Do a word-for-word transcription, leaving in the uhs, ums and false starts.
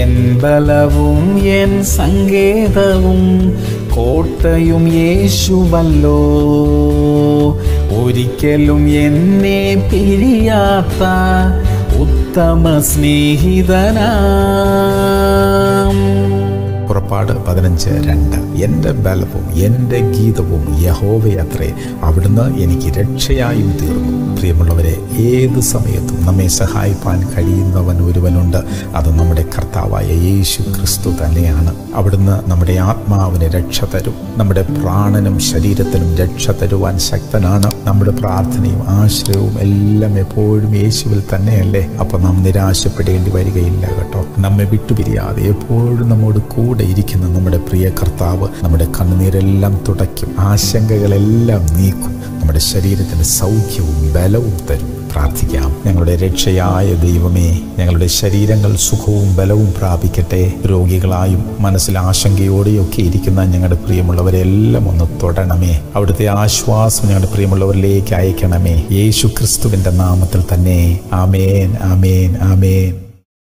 என் பலவும் என் சங்கேதவும் கோட்டையும் യേശുവല്ലോ ഒരിക്കലും എന്നെ പിരിയാത്ത ഉത്തമ സ്നേഹിതനാം. പുറപ്പാട് പതിനഞ്ച് രണ്ട്. എൻ്റെ ബലവും എൻ്റെ ഗീതവും യഹോവയത്രേ, അവിടുന്ന് എനിക്ക് രക്ഷയായും തീർന്നു. പ്രിയമുള്ളവരെ, ഏത് സമയത്തും നമ്മെ സഹായിപ്പാൻ കഴിയുന്നവൻ ഒരുവനുണ്ട്. അത് നമ്മുടെ കർത്താവായ യേശു ക്രിസ്തു തന്നെയാണ്. അവിടുന്ന് നമ്മുടെ ആത്മാവിന് രക്ഷ തരും, നമ്മുടെ പ്രാണനും ശരീരത്തിനും രക്ഷ തരുവാൻ ശക്തനാണ്. നമ്മുടെ പ്രാർത്ഥനയും ആശ്രയവും എല്ലാം എപ്പോഴും യേശുവിൽ തന്നെയല്ലേ. അപ്പം നാം നിരാശപ്പെടേണ്ടി വരികയില്ല കേട്ടോ. നമ്മെ വിട്ടുപിരിയാതെ എപ്പോഴും നമ്മോട് കൂടെ ഇരിക്കുന്ന നമ്മുടെ പ്രിയ കർത്താവ് നമ്മുടെ കണ്ണുനീരെല്ലാം തുടയ്ക്കും, ആശങ്കകളെല്ലാം നീക്കും, നമ്മുടെ ശരീരത്തിന് സൗഖ്യവും ബലവും തരും. പ്രാർത്ഥിക്കാം. ഞങ്ങളുടെ രക്ഷയായ ദൈവമേ, ഞങ്ങളുടെ ശരീരങ്ങൾ സുഖവും ബലവും പ്രാപിക്കട്ടെ. രോഗികളായും മനസ്സിൽ ആശങ്കയോടെയൊക്കെ ഇരിക്കുന്ന ഞങ്ങളുടെ പ്രിയമുള്ളവരെല്ലാം ഒന്ന് തൊടണമേ. അവിടുത്തെ ആശ്വാസം ഞങ്ങളുടെ പ്രിയമുള്ളവരിലേക്ക് അയക്കണമേ. യേശു ക്രിസ്തുവിൻ്റെ നാമത്തിൽ തന്നെ. ആമേൻ, ആമേൻ, ആമേൻ.